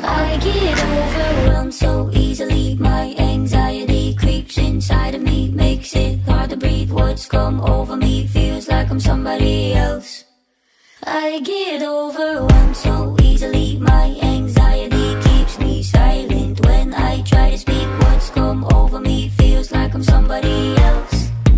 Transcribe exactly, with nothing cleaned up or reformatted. cause I get overwhelmed so easily. My anxiety creeps inside of me, makes it hard to breathe. What's come over me feels like I'm somebody else. I get overwhelmed so easily.